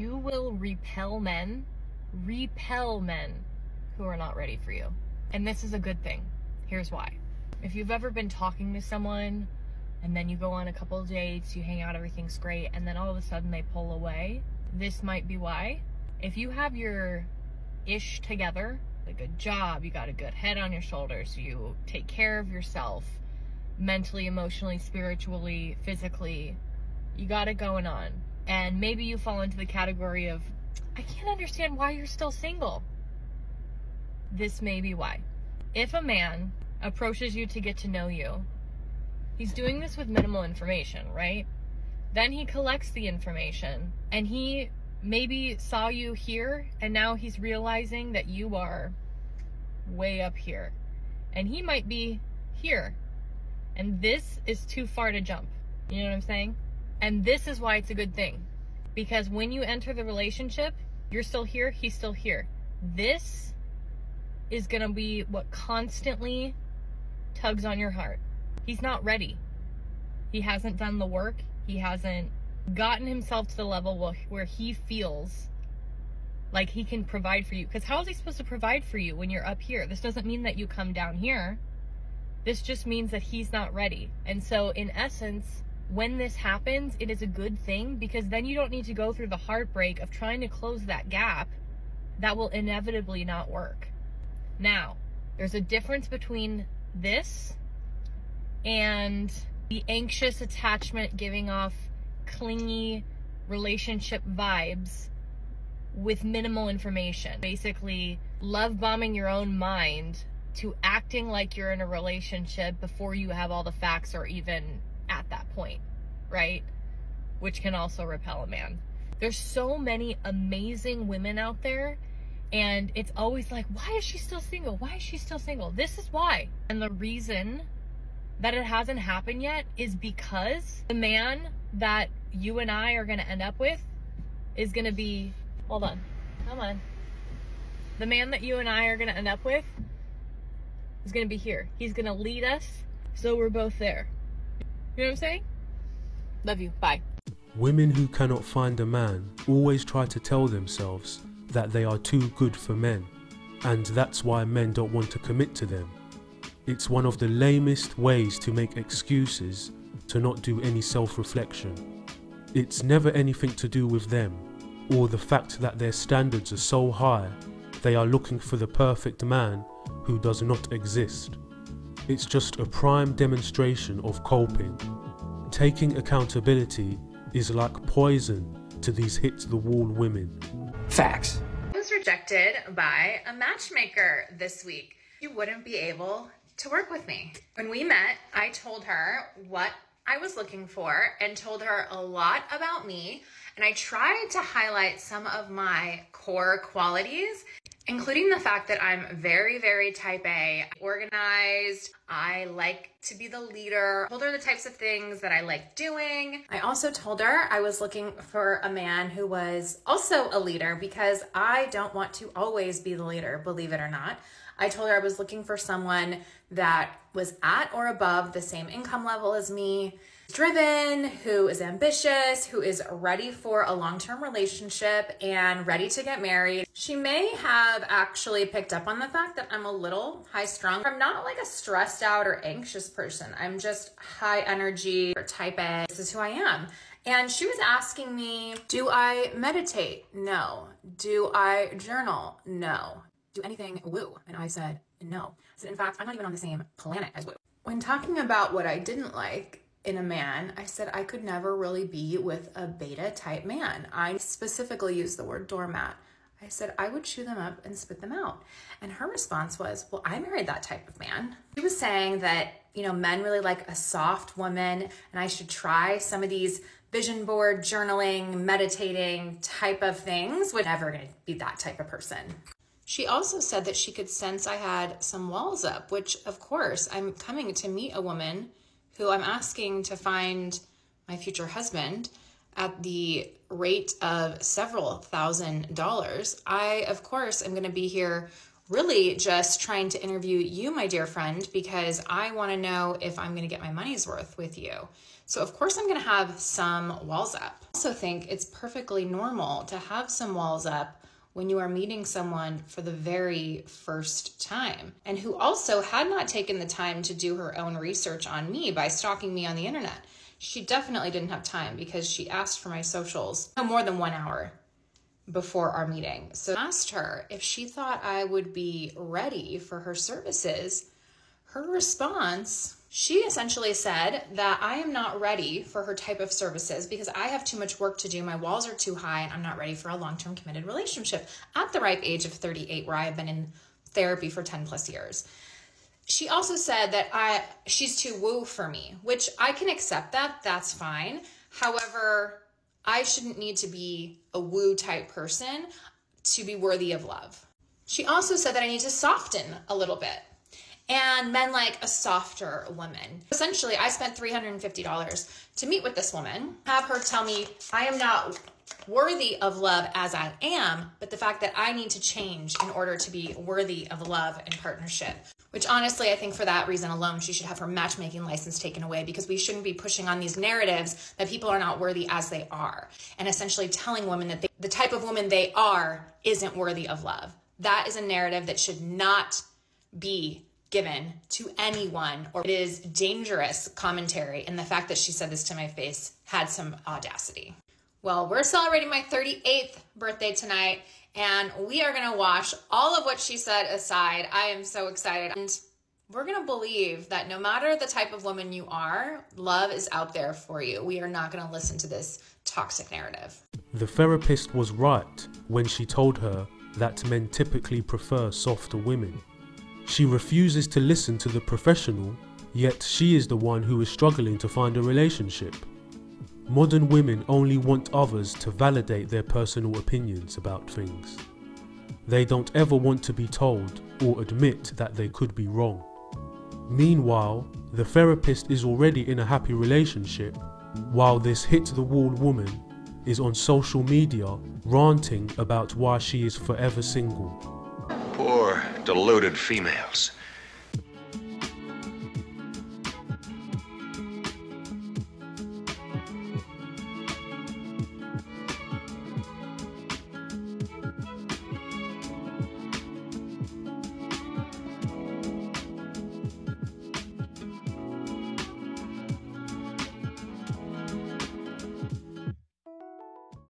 You will repel men who are not ready for you. And this is a good thing. Here's why. If you've ever been talking to someone and then you go on a couple of dates, you hang out, everything's great, and then all of a sudden they pull away, this might be why. If you have your ish together, like a job, you got a good head on your shoulders, you take care of yourself mentally, emotionally, spiritually, physically, you got it going on. And maybe you fall into the category of, I can't understand why you're still single. This may be why. If a man approaches you to get to know you, he's doing this with minimal information, right? Then he collects the information and he maybe saw you here and now he's realizing that you are way up here and he might be here. And this is too far to jump. You know what I'm saying? And this is why it's a good thing. Because when you enter the relationship, you're still here, he's still here. This is gonna be what constantly tugs on your heart. He's not ready. He hasn't done the work. He hasn't gotten himself to the level where he feels like he can provide for you. Because how is he supposed to provide for you when you're up here? This doesn't mean that you come down here. This just means that he's not ready. And so in essence, when this happens, it is a good thing, because then you don't need to go through the heartbreak of trying to close that gap that will inevitably not work. Now, there's a difference between this and the anxious attachment giving off clingy relationship vibes with minimal information. Basically, love bombing your own mind to acting like you're in a relationship before you have all the facts or even at that point, right? Which can also repel a man. There's so many amazing women out there, and it's always like, why is she still single? Why is she still single? This is why. And the reason that it hasn't happened yet is because the man that you and I are gonna end up with is gonna be, hold on, come on. The man that you and I are gonna end up with is gonna be here. He's gonna lead us, so we're both there. You know what I'm saying? Love you, bye. Women who cannot find a man always try to tell themselves that they are too good for men, and that's why men don't want to commit to them. It's one of the lamest ways to make excuses to not do any self-reflection. It's never anything to do with them, or the fact that their standards are so high they are looking for the perfect man who does not exist. It's just a prime demonstration of coping. Taking accountability is like poison to these hit-the-wall women. Facts. I was rejected by a matchmaker this week. You wouldn't be able to work with me. When we met, I told her what I was looking for and told her a lot about me, and I tried to highlight some of my core qualities, including the fact that I'm very, very type A, organized. I like to be the leader. I told her the types of things that I like doing. I also told her I was looking for a man who was also a leader, because I don't want to always be the leader, believe it or not. I told her I was looking for someone that was at or above the same income level as me, driven, who is ambitious, who is ready for a long-term relationship and ready to get married. She may have actually picked up on the fact that I'm a little high-strung. I'm not like a stressed out or anxious person. I'm just high energy or type A. This is who I am. And she was asking me, do I meditate? No. Do I journal? No. Do anything woo? And I said, no. I said, in fact, I'm not even on the same planet as woo. When talking about what I didn't like in a man, I said I could never really be with a beta type man. I specifically used the word doormat. I said I would chew them up and spit them out. And her response was, well, I married that type of man. She was saying that, you know, men really like a soft woman, and I should try some of these vision board, journaling, meditating type of things. We're never gonna be that type of person. She also said that she could sense I had some walls up, which of course, I'm coming to meet a woman who I'm asking to find my future husband at the rate of several $1000s. I, of course, am gonna be here really just trying to interview you, my dear friend, because I wanna know if I'm gonna get my money's worth with you. So of course I'm gonna have some walls up. I also think it's perfectly normal to have some walls up when you are meeting someone for the very first time, and who also had not taken the time to do her own research on me by stalking me on the internet. She definitely didn't have time because she asked for my socials no more than 1 hour before our meeting. So I asked her if she thought I would be ready for her services. Her response, she essentially said that I am not ready for her type of services because I have too much work to do, my walls are too high, and I'm not ready for a long-term committed relationship at the ripe age of 38, where I've been in therapy for 10 plus years. She also said that she's too woo for me, which I can accept that, that's fine. However, I shouldn't need to be a woo type person to be worthy of love. She also said that I need to soften a little bit and men like a softer woman. Essentially, I spent $350 to meet with this woman, have her tell me I am not worthy of love as I am, but the fact that I need to change in order to be worthy of love and partnership, which honestly, I think for that reason alone, she should have her matchmaking license taken away, because we shouldn't be pushing on these narratives that people are not worthy as they are, and essentially telling women that the type of woman they are isn't worthy of love. That is a narrative that should not be given to anyone, or it is dangerous commentary, and the fact that she said this to my face had some audacity. Well, we're celebrating my 38th birthday tonight, and we are gonna wash all of what she said aside. I am so excited. And we're gonna believe that no matter the type of woman you are, love is out there for you. We are not gonna listen to this toxic narrative. The therapist was right when she told her that men typically prefer softer women. She refuses to listen to the professional, yet she is the one who is struggling to find a relationship. Modern women only want others to validate their personal opinions about things. They don't ever want to be told or admit that they could be wrong. Meanwhile, the therapist is already in a happy relationship, while this hit-the-wall woman is on social media ranting about why she is forever single. Poor deluded females.